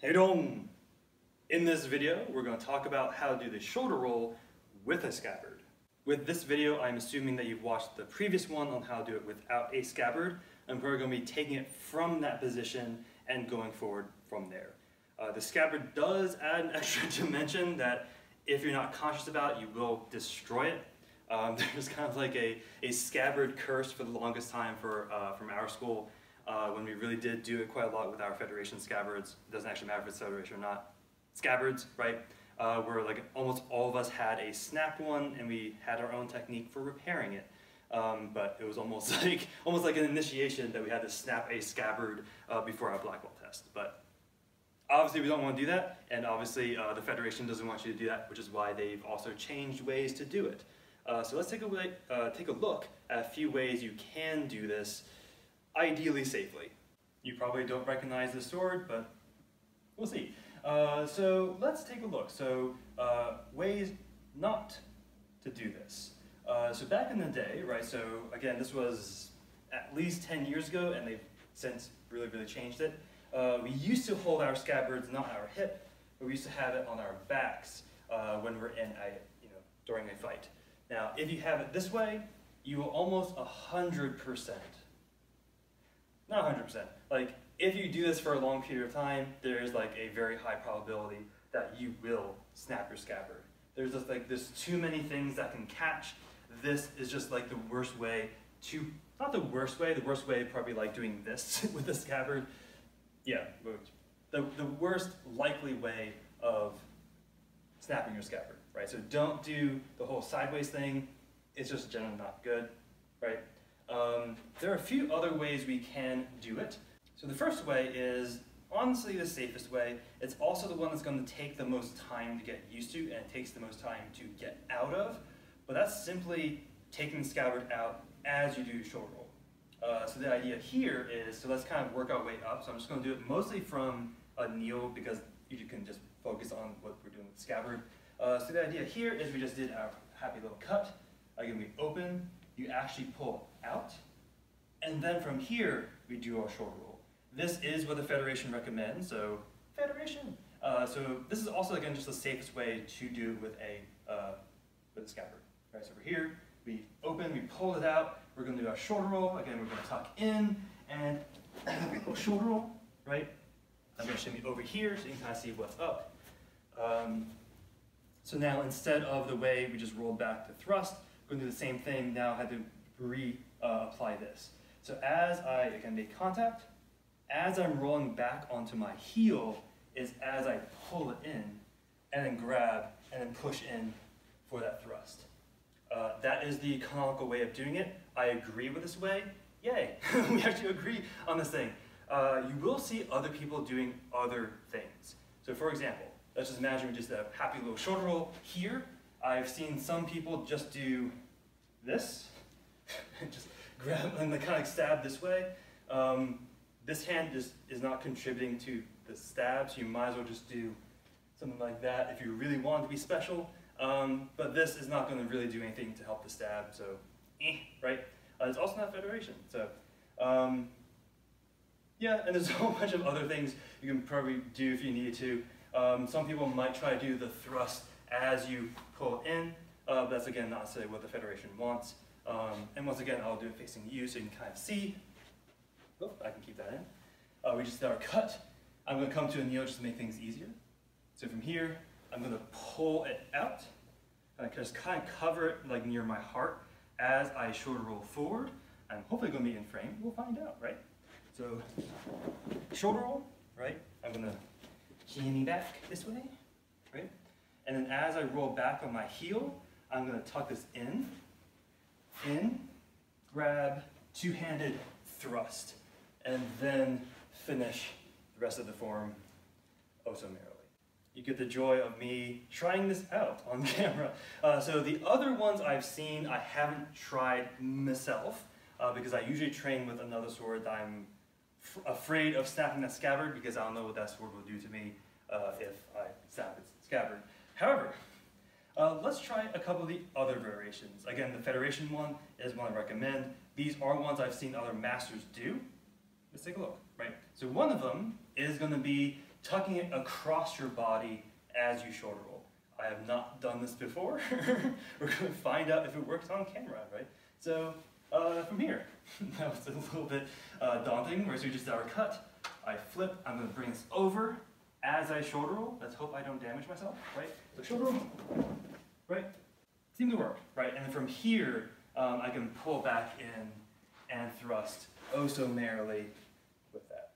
Hey Dong! In this video, we're going to talk about how to do the shoulder roll with a scabbard. With this video, I'm assuming that you've watched the previous one on how to do it without a scabbard, and we're going to be taking it from that position and going forward from there. The scabbard does add an extra dimension that if you're not conscious about, you will destroy it. There's kind of like a scabbard curse for the longest time from our school. When we really did do it quite a lot with our Federation scabbards, it doesn't actually matter if it's Federation or not, scabbards, right? Where like almost all of us had a snapped one and we had our own technique for repairing it. But it was almost like an initiation that we had to snap a scabbard before our black belt test. But obviously we don't want to do that, and obviously the Federation doesn't want you to do that, which is why they've also changed ways to do it. So let's take a look at a few ways you can do this ideally safely. You probably don't recognize the sword, but we'll see. So let's take a look. So ways not to do this. So back in the day, right, so again, this was at least 10 years ago, and they've since really, really changed it. We used to hold our scabbards not on our hip, but we used to have it on our backs when we're in a, during a fight. Now, if you have it this way, you will almost 100%. Not 100%. Like, if you do this for a long period of time, there is like a very high probability that you will snap your scabbard. There's just like, there's too many things that can catch. This is just like the worst way to, not the worst way, the worst way probably like doing this with a scabbard. Yeah, the worst likely way of snapping your scabbard, right? So don't do the whole sideways thing. It's just generally not good, right? There are a few other ways we can do it. So the first way is honestly the safest way. It's also the one that's going to take the most time to get used to, and it takes the most time to get out of, but that's simply taking the scabbard out as you do your shoulder roll. So the idea here is, so let's kind of work our way up. So I'm just going to do it mostly from a kneel because you can just focus on what we're doing with the scabbard. So the idea here is we just did our happy little cut. Again, we open, you actually pull out, and then from here, we do our shoulder roll. This is what the Federation recommends, so Federation! So this is also, again, just the safest way to do it with a scabbard. Right, so we're here, we open, we pull it out, we're going to do our shoulder roll, again, we're going to tuck in, and shoulder roll, right? I'm going to shimmy over here so you can kind of see what's up. So now, instead of the way we just rolled back to thrust, going to do the same thing now. I had to re-apply this. So as I can make contact, as I'm rolling back onto my heel is as I pull it in, and then grab and then push in for that thrust. That is the canonical way of doing it. I agree with this way. Yay, we actually agree on this thing. You will see other people doing other things. So for example, let's just imagine we just did a happy little shoulder roll here. I've seen some people just do this, just grab and they kind of stab this way. This hand just is not contributing to the stab, so you might as well just do something like that if you really want to be special. But this is not going to really do anything to help the stab, so right? It's also not Federation, so yeah. And there's a whole bunch of other things you can probably do if you needed to. Some people might try to do the thrust as you pull in. That's again not say what the Federation wants. And once again, I'll do it facing you so you can kind of see. Oh, I can keep that in. We just did our cut. I'm going to come to a kneel just to make things easier. So from here, I'm going to pull it out. And I can just kind of cover it like near my heart as I shoulder roll forward. I'm hopefully going to be in frame. We'll find out, right? So shoulder roll, right? I'm going to shimmy back this way, right? And then as I roll back on my heel, I'm going to tuck this in, grab, two-handed thrust, and then finish the rest of the form oh so merrily. You get the joy of me trying this out on camera. So the other ones I've seen, I haven't tried myself because I usually train with another sword that I'm afraid of snapping that scabbard because I don't know what that sword will do to me if I snap its scabbard. However, let's try a couple of the other variations. Again, the Federation one is one I recommend. These are ones I've seen other masters do. Let's take a look, right? So one of them is going to be tucking it across your body as you shoulder roll. I have not done this before. We're going to find out if it works on camera, right? So from here, that was a little bit daunting. Whereas we just did our cut. I flip, I'm going to bring this over as I shoulder roll. Let's hope I don't damage myself, right? So shoulder roll, right? Seemed to work, right? And then from here, I can pull back in and thrust oh so merrily with that.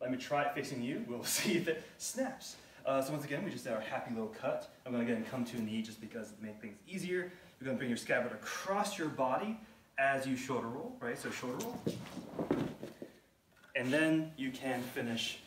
Let me try it facing you. We'll see if it snaps. So once again, we just did our happy little cut. I'm going to again come to a knee just because it makes things easier. You're going to bring your scabbard across your body as you shoulder roll, right? So shoulder roll. And then you can finish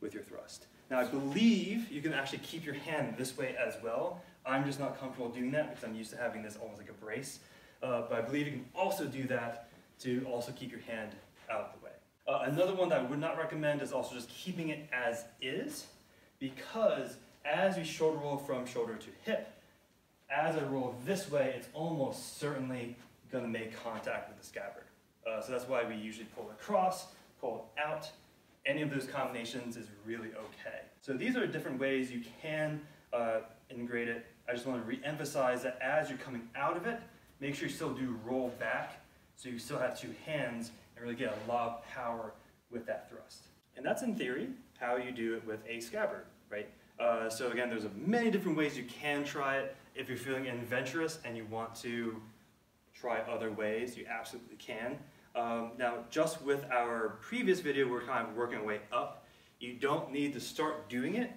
with your thrust. Now I believe you can actually keep your hand this way as well. I'm just not comfortable doing that because I'm used to having this almost like a brace. But I believe you can also do that to also keep your hand out of the way. Another one that I would not recommend is also just keeping it as is, because as we shoulder roll from shoulder to hip, as I roll this way, it's almost certainly going to make contact with the scabbard. So that's why we usually pull across, pull out. Any of those combinations is really okay. So these are different ways you can integrate it. I just want to re-emphasize that as you're coming out of it, make sure you still do roll back so you still have two hands and really get a lot of power with that thrust. And that's in theory how you do it with a scabbard, right? So again, there's many different ways you can try it. If you're feeling adventurous and you want to try other ways, you absolutely can. Now, just with our previous video, we're kind of working our way up. You don't need to start doing it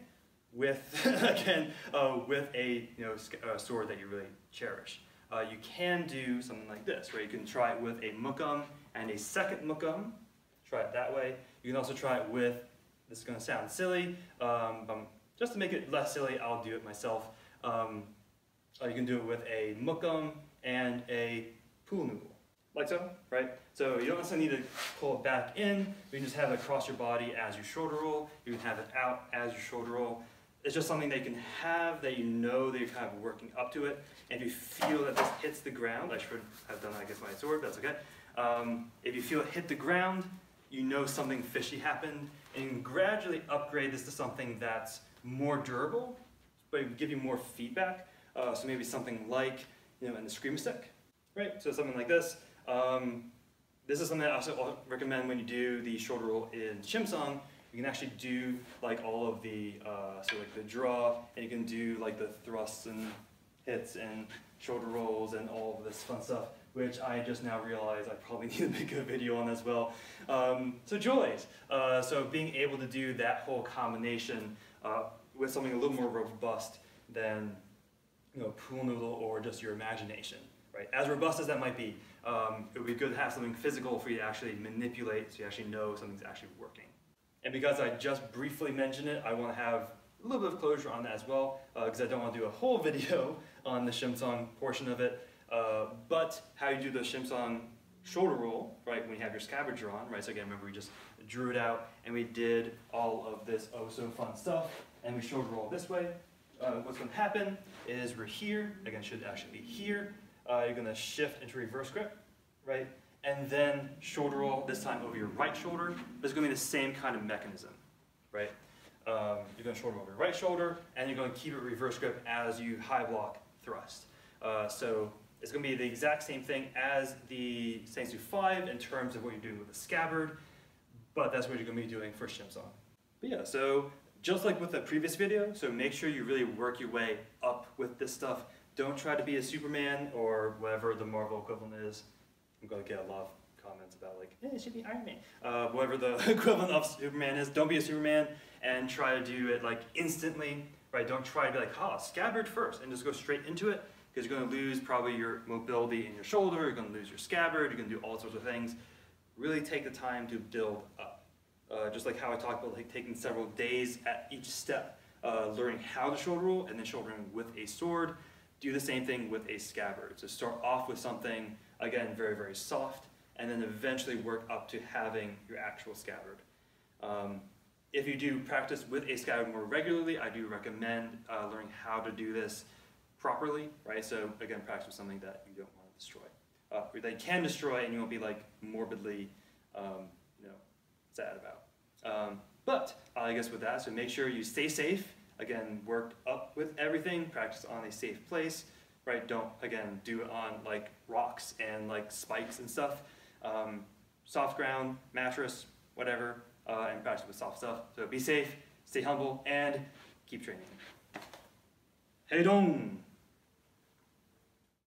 with, again, with a sword that you really cherish. You can do something like this, right? You can try it with a mukham and a second mukham. Try it that way. You can also try it with, this is going to sound silly, but just to make it less silly, I'll do it myself. You can do it with a mukham and a pulnugul. Like so, right? So you don't necessarily need to pull it back in. You can just have it across your body as you shoulder roll. You can have it out as you shoulder roll. It's just something that you can have that you know that you're kind of working up to it. And if you feel that this hits the ground, I should have done that against my sword, but that's okay. If you feel it hit the ground, you know something fishy happened, and you can gradually upgrade this to something that's more durable, but it will give you more feedback. So maybe something like, in the scream stick, right? So something like this. This is something I also recommend when you do the shoulder roll in Shimsong. You can actually do like all of the, so like the draw, and you can do like the thrusts and hits and shoulder rolls and all of this fun stuff, which I just now realize I probably need to make a video on as well. So joys, so being able to do that whole combination with something a little more robust than pool noodle or just your imagination. Right? As robust as that might be, it would be good to have something physical for you to actually manipulate so you actually know something's actually working. And because I just briefly mentioned it, I want to have a little bit of closure on that as well, because I don't want to do a whole video on the Shimsong portion of it, but how you do the Shimsong shoulder roll, right, when you have your scabbard drawn, right? So again, remember we just drew it out and we did all of this oh so fun stuff, and we shoulder roll this way. What's going to happen is we're here, again, should actually be here. You're going to shift into reverse grip, right? And then shoulder roll, this time over your right shoulder. It's going to be the same kind of mechanism, right? You're going to shoulder roll over your right shoulder, and you're going to keep it reverse grip as you high block thrust. So it's going to be the exact same thing as the Ssangsu 5 in terms of what you're doing with the scabbard, but that's what you're going to be doing for Shimsong. But yeah, so just like with the previous video, so make sure you really work your way up with this stuff. Don't try to be a Superman or whatever the Marvel equivalent is. I'm going to get a lot of comments about like, hey, it should be Iron Man. Whatever the equivalent of Superman is, don't be a Superman and try to do it like instantly, right? Don't try to be like, oh, scabbard first and just go straight into it, because you're going to lose probably your mobility in your shoulder, you're going to lose your scabbard, you're going to do all sorts of things. Really take the time to build up. Just like how I talked about like taking several days at each step, learning how to shoulder roll and then shouldering with a sword. Do the same thing with a scabbard. So start off with something, again, very, very soft, and then eventually work up to having your actual scabbard. If you do practice with a scabbard more regularly, I do recommend learning how to do this properly, right? So again, practice with something that you don't want to destroy. Or that you can destroy and you won't be like morbidly sad about. But analogous with that. So make sure you stay safe. Again, work up with everything, practice on a safe place, right? Don't, again, do it on like rocks and like spikes and stuff. Soft ground, mattress, whatever, and practice with soft stuff. So be safe, stay humble, and keep training. Hey dong!